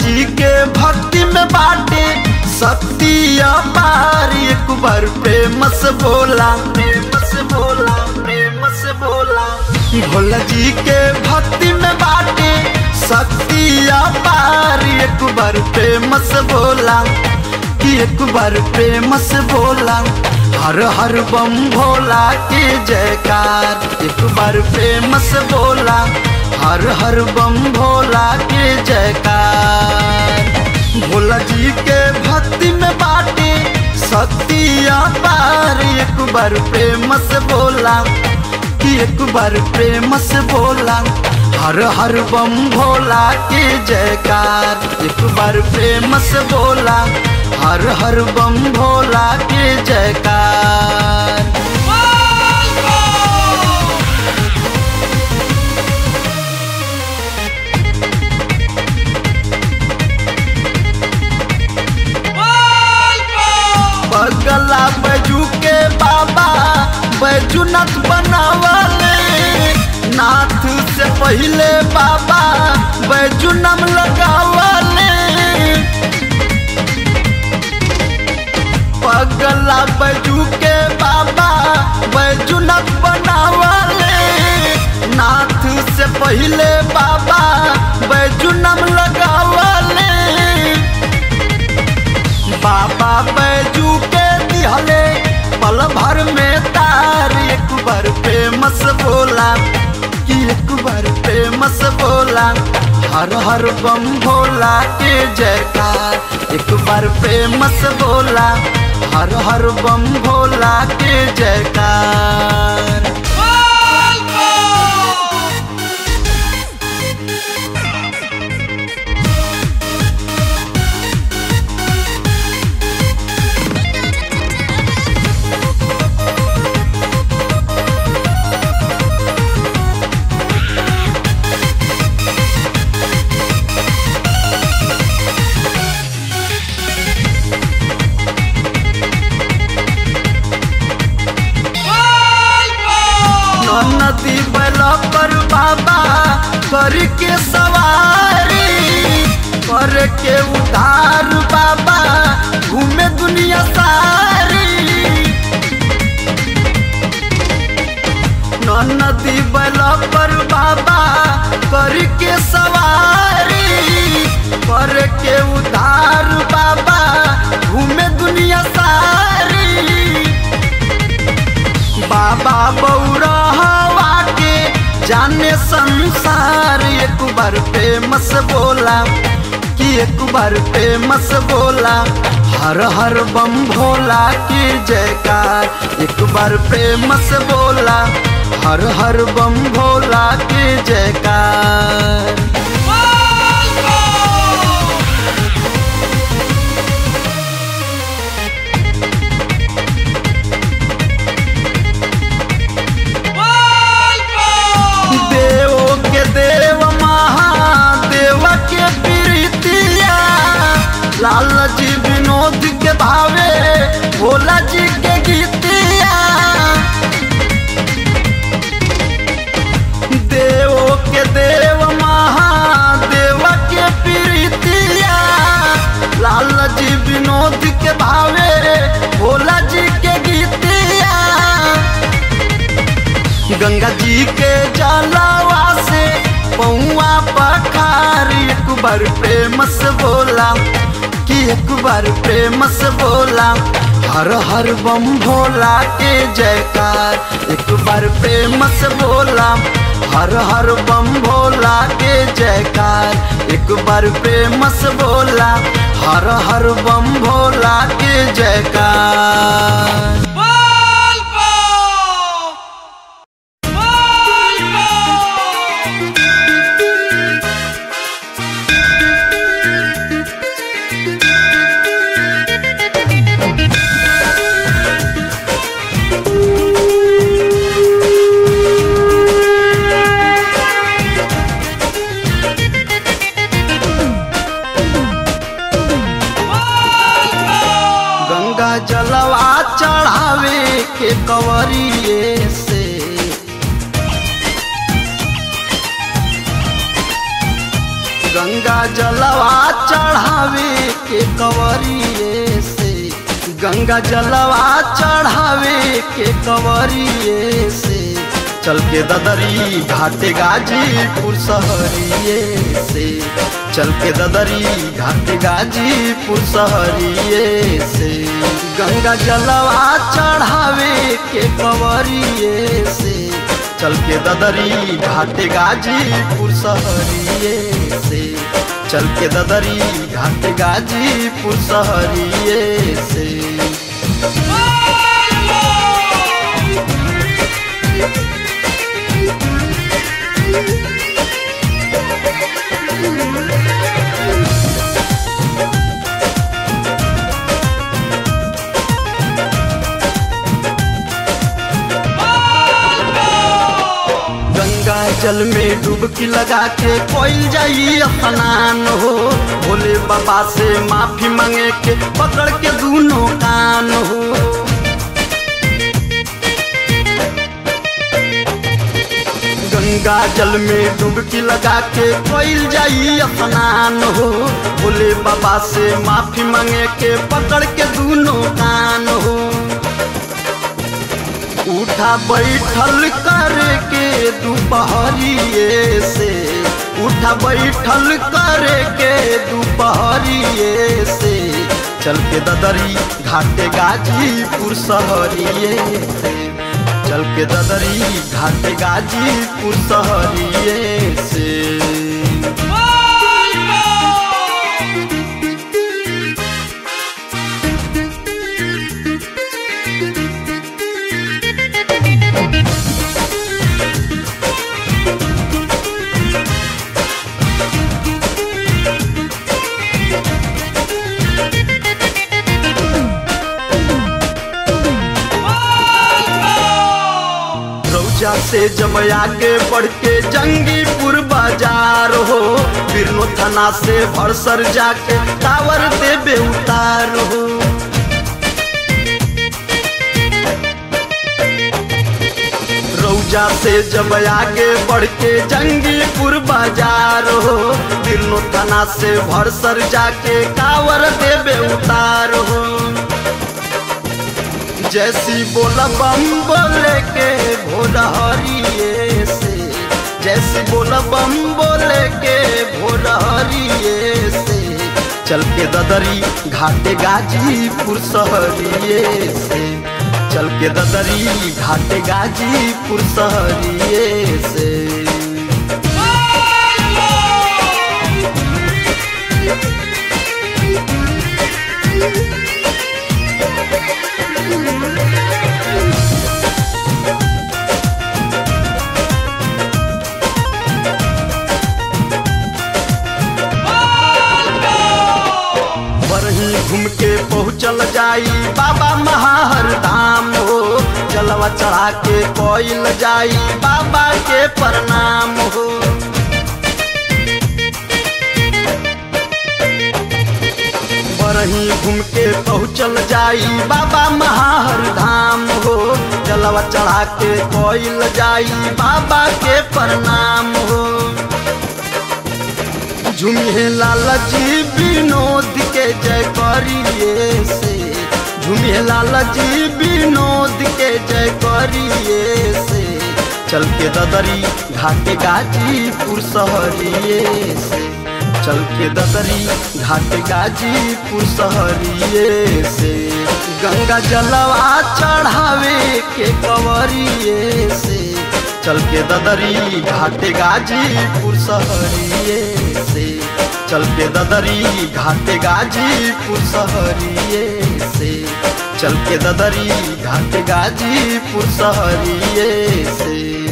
जी के भक्ति में बाटे शक्ति अपार एक बार प्रेम से बोला प्रेम से बोला प्रेम से बोला। भोला जी के भक्ति में बाटे शक्ति अपार एक बार प्रेम से बोला कि एक बार प्रेम से बोला। हर हर बम भोला की जयकार एक बार प्रेम से बोला। हर हर बम भोला के जयकार। भोला जी के भक्ति में बाटे शक्ति अपार एक बार प्रेम से बोला कि एक बार प्रेम से बोला। हर हर बम भोला के जयकार एक बार प्रेम से बोला। हर हर बम भोला के जयकार। बगला बैजू के बाबा बैजूनाथ बनावले नाथ से पहले बाबा बैजू नाम लगावले। बगला बैजू के बाबा बैजूनाथ बनावले नाथ से पहले बाबा बैजू नाम लगावले। बाबा बैजू के दिहले पल भर में तार एक बार प्रेम से बोला कि एक बार प्रेम से बोला। हर हर बम भोला के जयकार एक बार प्रेम से बोला। हर हर बम भोला के जयकार। नदी बैला पर बाबा करके सवारी करके उधार बाबा घूमे दुनिया सारी। नदी बैला पर बाबा करके सवारी करके उधार बाबा घूमे दुनिया सारी। बाबा बौरा जाने संसार एक बार प्रेम से बोला कि एक बार प्रेम से बोला। हर हर बम भोला की जयकार एक बार प्रेम से बोला। हर हर बम भोला की जयकार। लाल जी विनोद के भावे भोला जी के गीतिया देव के देव महादेव के प्रीतिया। लाल जी विनोद के भावे भोला जी के गीतिया। गंगा जी के जलवा से पौआ पखार एक बार प्रेम से बोला कि एक बार प्रेम से बोला। हर हर बम भोला के जयकार एक बार प्रेम से बोला। हर हर बम भोला के जयकार एक बार प्रेम से बोला। हर हर बम भोला के जयकार। के कंवरिए से गंगा जलवा चढ़ावे के कंवरिए से, गंगा जलवा चढ़ावे के कंवरिए से, चल के ददरी घाटे गाजीपुर सहरिए से, चल के ददरी घाटे गाजीपुर सहरिए से, गंगा जलवा चढ़ावे के कंवरिए से, चल के ददरी घाटे गाजीपुर सहरिए से, चल के ददरी घाटे गाजीपुर सहरिए से। जल में डुबकी लगा के कोई जाइए स्नान हो, भोले बाबा से माफी मांगे के पकड़ के दोनों कान हो, गंगा जल में डुबकी लगा के कोई जाइए स्नान हो, भोले बाबा से माफी मांगे के पकड़ के दोनों कान हो, उठा बैठल करके दोपहरिए से, उठा बैठल करके दोपहरिए से, चल के ददरी घाटे गाजीपुर सहरिए से, चल के ददरी घाटे गाजीपुर सहरिए से। से जब आगे बढ़ के जंगीपुर बाजार हो, बिरनो थाना से भरसर जाके कावर देवे उतार हो, रौजा से जब आगे बढ़ के जंगीपुर बाजार हो, बिरनो थाना से भरसर जाके कावर देवे उतार हो, जैसी बोला बम बोले के भोरहरिए से, जैसी बोला बम बोले के भोरहरिए से, चल के ददरी घाटे गाजीपुर सहरिए से, चल के ददरी घाटे गाजीपुर सहरिए से। घूम के पहुँचल जाई बाबा महार धाम हो, जलवा चढ़ा के कोइल जाई बाबा के प्रणाम हो, बरही घूम के पहुँचल जाई बाबा महार धाम हो, जलवा चढ़ा के कोइल जाई बाबा के प्रणाम हो, झुमिहे लालजी विनोद के जय करिए से, झुमिहे लालजी विनोद के जय करिए से, चल के ददरी घाटे गाजीपुर सहरिए से, चल के ददरी घाटे गाजीपुर सहरिए से, गंगा जलवा चढ़ावे के कंवरिए से, चल के ददरी घाटे गाजीपुर सहरिए से, चल के ददरी घाटे गाजीपुर सहरिए से, चल के ददरी घाटे गाजीपुर सहरिए से।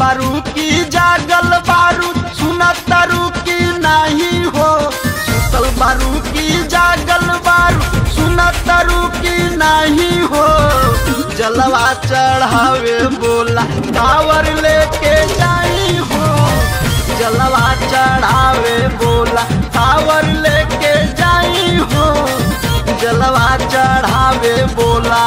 बारू की जागल बारू सुनत तारू की नहीं हो, सुतल बारू की जागल बारू सुनत तारू की नहीं हो। जलवा चढ़ावे बोला कांवर लेके जाई हो, जलवा चढ़ावे बोला कांवर लेके जाई हो, जलवा चढ़ावे बोला।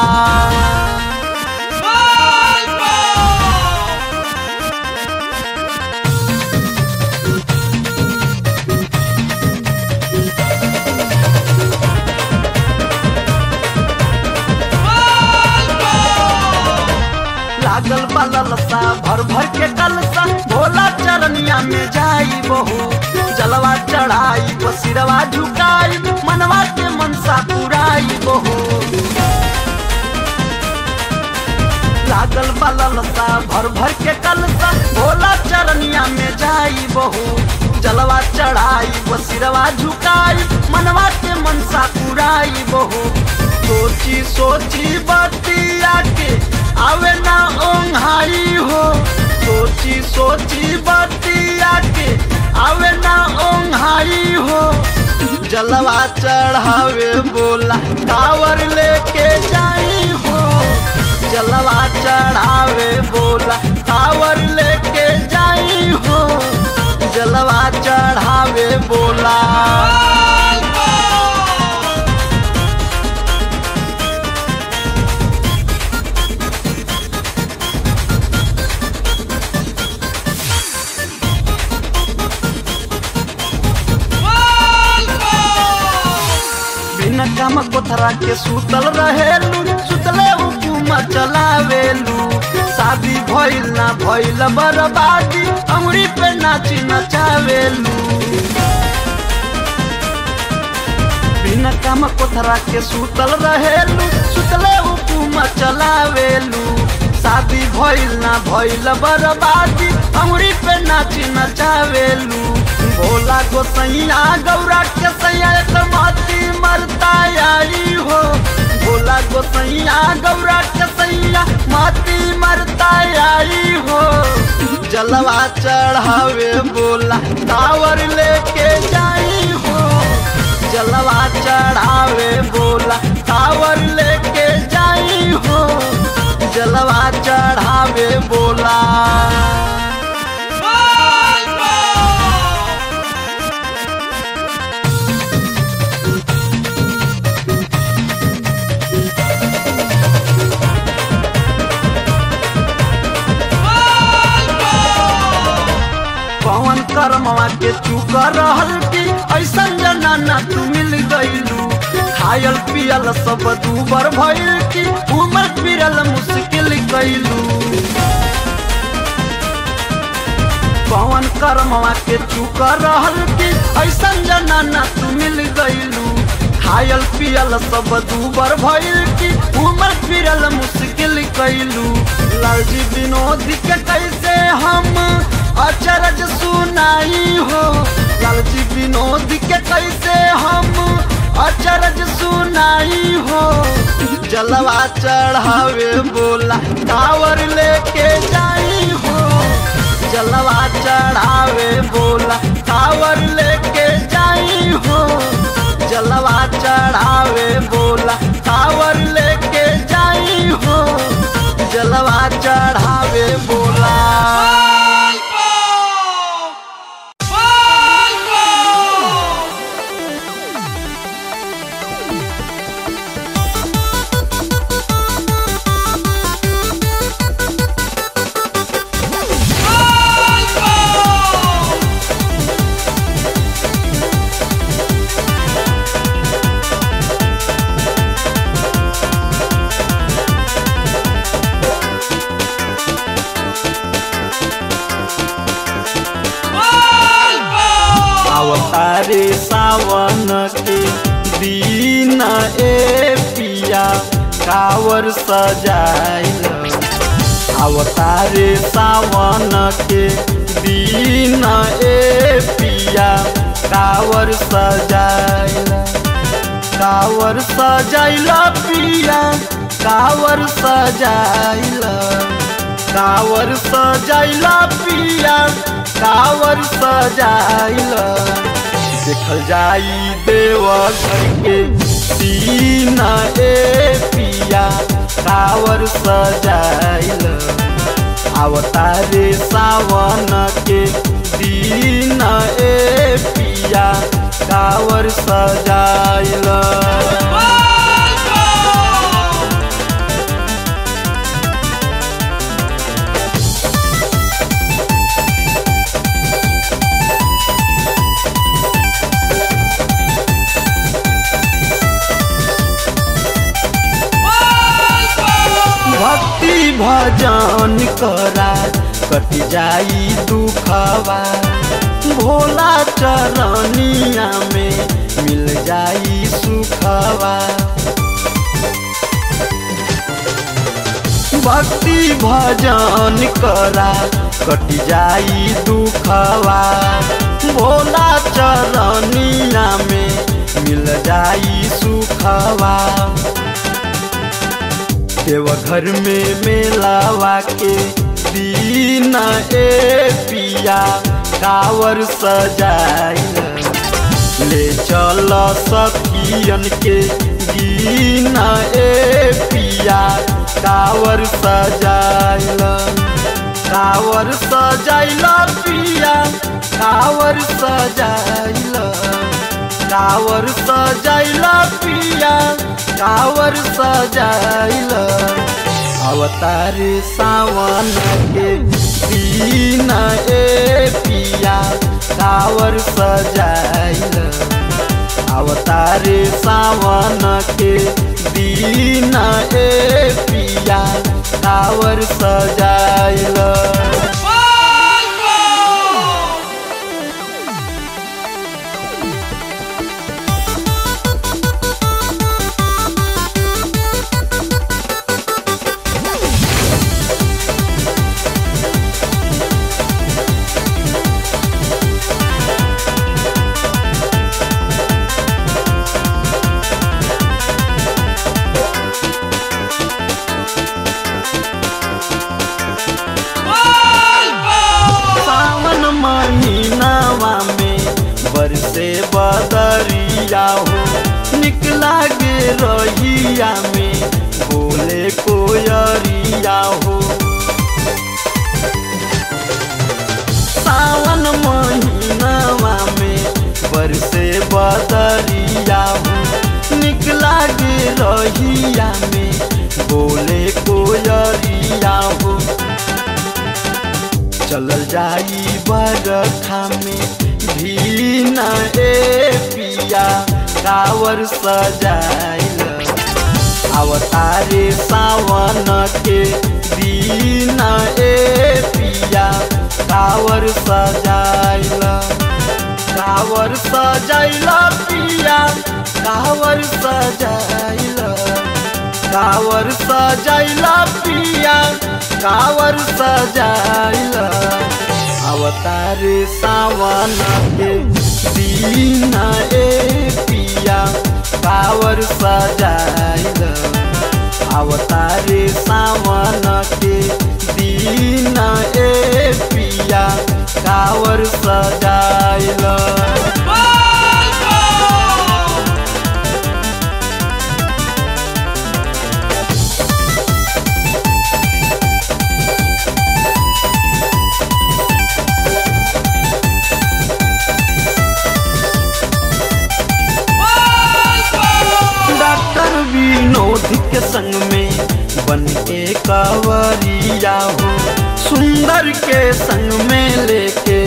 लागल बलसा भर भर के कलसा भोला चरनिया में जाई बहु, जलवा चढ़ाई बसिरवा झुकाई मनवा के मनसा पुराई बहु। लागल बलसा भर भर के कलसा भोला चरनिया में जाई बहु, जलवा चढ़ाई बसिरवा झुकाई मनवा के मनसा पुराई बहु। सोची सोची बतिया के आवे ना ओंघाई हो, सोची सोची बतिया के आवे ना ओंघाई हो। जलवा चढ़ावे बोला कांवर लेके जाई हो, जलवा चढ़ावे बोला कांवर लेके जाई हो, जलवा चढ़ावे बोला। काम कोथरा के सुतल रहेलू, सुतले उकुमा चलावेलू, शादी भइल ना भइल बर्बादी अंगुरी पे नाची नचावेलू। बिना काम कोथरा के सुतल रहेलू, सुतले उकुमा चलावेलू, शादी भइल ना भइल बर्बादी अंगुरी पे नाची नचावेलू। भोला गोसैया गौरा के सैया मती मरता आई हो, भोला गोसैया गौरा के सैया मती मरता आई हो। जलवा चढ़ावे बोला कांवर लेके जाई हो, जलवा चढ़ावे बोला कांवर लेके जाई हो, जलवा चढ़ावे बोला। कर्मवा के चूक रहल की ऐसा जनाना तू मिल गईलू, खायल पियल सब दूबर भइल की उमर पिरल मुश्किल गईलू। पवन कर्मवा के चूक रहल की ऐसा जनाना तू मिल गईलू, खायल पियल सब दूबर भइल की उमर पिरल मुश्किल गईलू। लालजी विनोद के कैसे हम अचरज सुनाई हो, लालजी विनोद के कैसे हम अचरज सुनाई हो। जलवा चढ़ावे बोला कांवर लेके जाई हो, जलवा चढ़ावे बोला कांवर लेके जाई हो, जलवा चढ़ावे बोला कांवर लेके जाई हो, जलवा चढ़ावे बोला। अवतारे सावन के दिन ए पिया कांवर सजाइल, अवतारे सावन के दिन ए पिया कांवर सजाइल, कांवर सजाइल पिया कांवर सजाइल, कावर सजाइला पिया कावर सजाइला देखल जाई देवर के सीना ए पिया कावर सजाइला आवतारे सावन के दीन ए पिया कावर सजाइला। भक्ति भजन करा कट जाई दुखवा भोला चरनिया में मिल जाई सुखवा। भक्ति भजन करा कट जाई दुखवा भोला चरनिया में मिल जाई सुखवा। देवघर में मेलावा के दीना ए पिया कावर सजाइला ले चल सखियन के दीना ए पिया कावर सजाइला। कावर सजाइला पिया कावर सजाइला कावर सजाइला पिया कावर सजाइला अवतारे सावन के दीन ए पिया कावर सजाइला अवतारे सावन के दीन ए पिया कावर सजाइला। बरसे बदरिया हो निकला गे रहिया में बोले कोयरिया हो। सावन महीना में बरसे बदरिया हो निकला गे रहिया में बोले कोयरिया हो। चलल जाई बरखा में दीना ए पिया कावर सजाइला अवतारे सावन के दीना ए पिया कावर सजाइला। कावर सजाइला पिया कावर सजाइला कावर सजाइला पिया कावर सजाइला अवतारे सावन के दीन ए पिया कावर सजाइला अवतारे सावन के दीन ए पिया कावर सजाइला। विनोद के संग में बन के कावरिया हो सुंदर के संग में लेके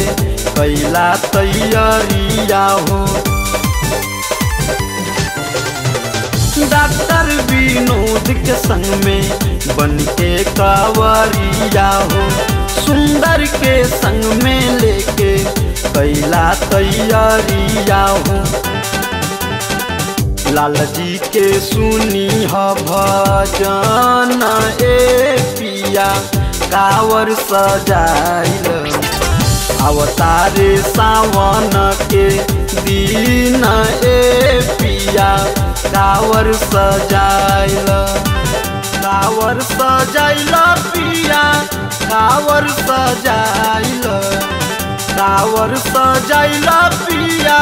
कैला तैयारिया हो। डॉक्टर विनोद के संग में बन के कावरिया हो सुंदर के संग में लेके कैला तैयारिया हो। लाल जी के सुनी ह भजन ए पिया कावर सजाइला अवतारे सावन के दीन ए पिया कावर सजाइला। कावर सजाइला पिया कावर सजाइला, कावर सजाइला पिया,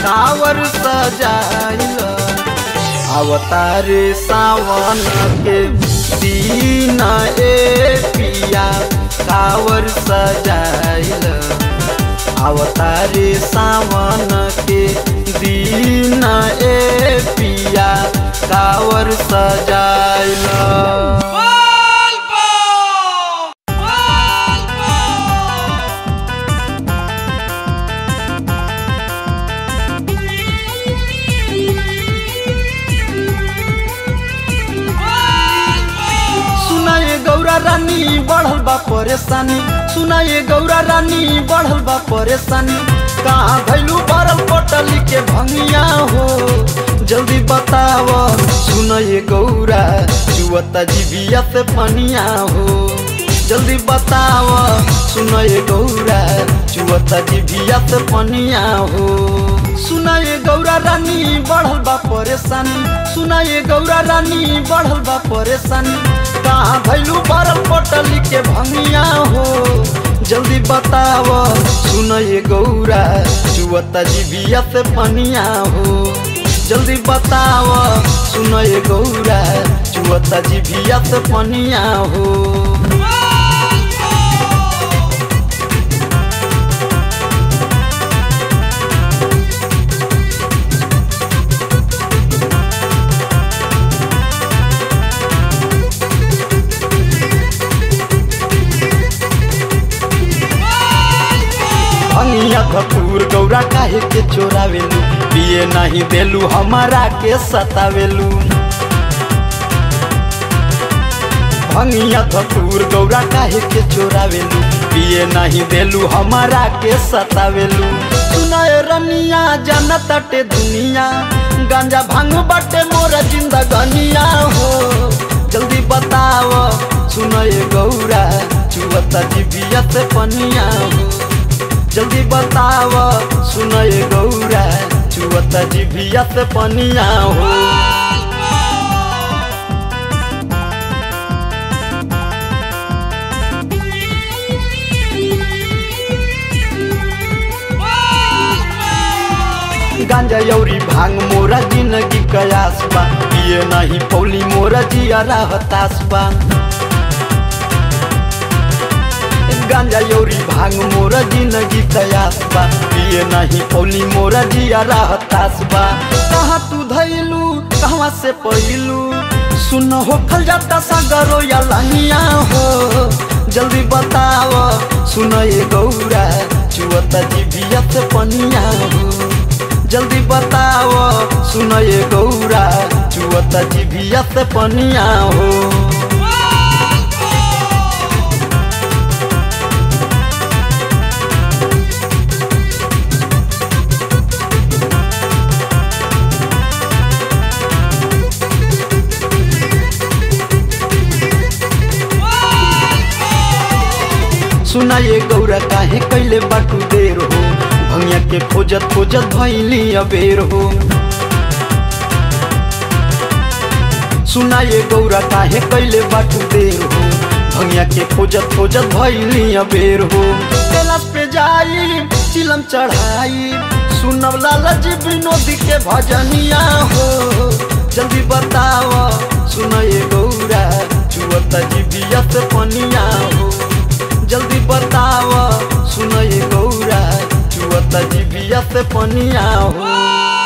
कावर सजाइला। अवतारे सावन के दिन ए पिया, कावर सजाइला। अवतारे सावन के दिन ए पिया, कावर सजाइला। बढ़ल बा परेशानी, सुना ए गौरा रानी बढ़ल बा परेशानी। कहाँ भैलू भरल पटल के भंगिया हो, जल्दी बताव। सुना ए गौरा जुअता जीविया से पनिया हो, जल्दी बताव। सुना ए गौरा जुअता जीविया से पनिया हो। सुना ए गौरा रानी बढ़ल बा परेशानी, सुना ए गौरा रानी बढ़ल बा परेशानी। कहाँ भैलू भरल पटल के भंगिया हो, जल्दी बताव। सुन ए गौरा जुअता जीविया से पनिया हो, जल्दी बताव। सुन ए गौरा जुअता जीविया से पनिया हो। भंगिया गौरा काहे के चोरावेलू, पिए नहीं देलू हमारा के सतावेलू। भंगिया धतूर गौरा काहे के चोरावेलू, पिए नहीं देलू हमारा के सतावेलू। सुना ए रनिया जनताटे दुनिया, गांजा भांग बाटे मोरा जिंदगनिया हो, जल्दी बताव। सुना ए गौरा जुअता जीविया से पनिया हो, जल्दी बताव। सुन ए गौरा जुअता जीविया से पनिया हो। गांजा यौरी भांग मोरा जिंदगी कयास बा, पिए नहीं पौली मोरा जियारा हतास बा। गांजा यौरी भांग मोरा जिंदगी कयास बा, पिए नहीं पौली मोरा जियारा हतास बा। कहाँ तू धैलू कहवा से पहिलू, सुन हो खल जाता सागरो या लंगिया हो, जल्दी बताव। सुन ए गौरा जुअता जीविया से पनिया हो, जल्दी बताव। सुन ए गौरा जुअता जीविया से पनिया हो। सुना ए गौरा काहे कैले बाटू देर हो, भंगिया के खोजत खोजत भैली अबेर हो। सुना ए गौरा काहे कैले बाटू देर हो, भंगिया के खोजत खोजत भैली अबेर हो। कैलाश पे जाई चिलम चढ़ाई, सुनब लाला जी विनोद के भजनिया हो, जल्दी बताव। सुना ए गौरा जुअता जीविया से पनिया हो, जल्दी बताव। सुन ए गौरा जुअता जीविया से पनिया हो।